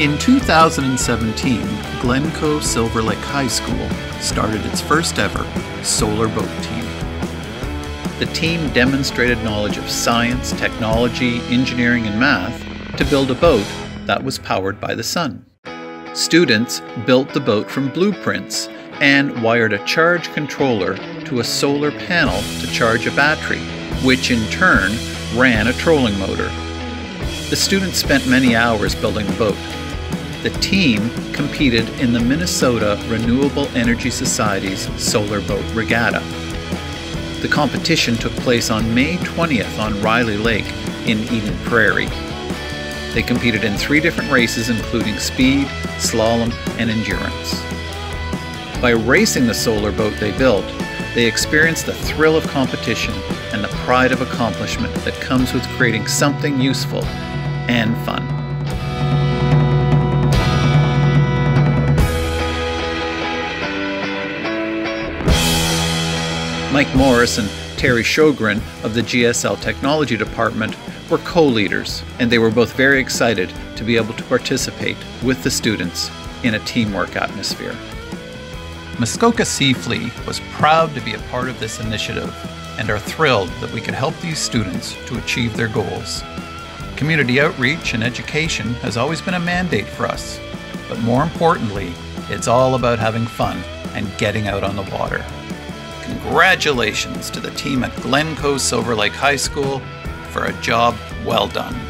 In 2017, Glencoe Silver Lake High School started its first ever solar boat team. The team demonstrated knowledge of science, technology, engineering, and math to build a boat that was powered by the sun. Students built the boat from blueprints and wired a charge controller to a solar panel to charge a battery, which in turn ran a trolling motor. The students spent many hours building the boat. The team competed in the Minnesota Renewable Energy Society's Solar Boat Regatta. The competition took place on May 20th on Riley Lake in Eden Prairie. They competed in 3 different races, including speed, slalom, and endurance. By racing the solar boat they built, they experienced the thrill of competition and the pride of accomplishment that comes with creating something useful and fun. Mike Morris and Terry Shogren of the GSL Technology Department were co-leaders, and they were both very excited to be able to participate with the students in a teamwork atmosphere. Muskoka Sea Flea was proud to be a part of this initiative and are thrilled that we could help these students to achieve their goals. Community outreach and education has always been a mandate for us, but more importantly, it's all about having fun and getting out on the water. Congratulations to the team at Glencoe Silver Lake High School for a job well done.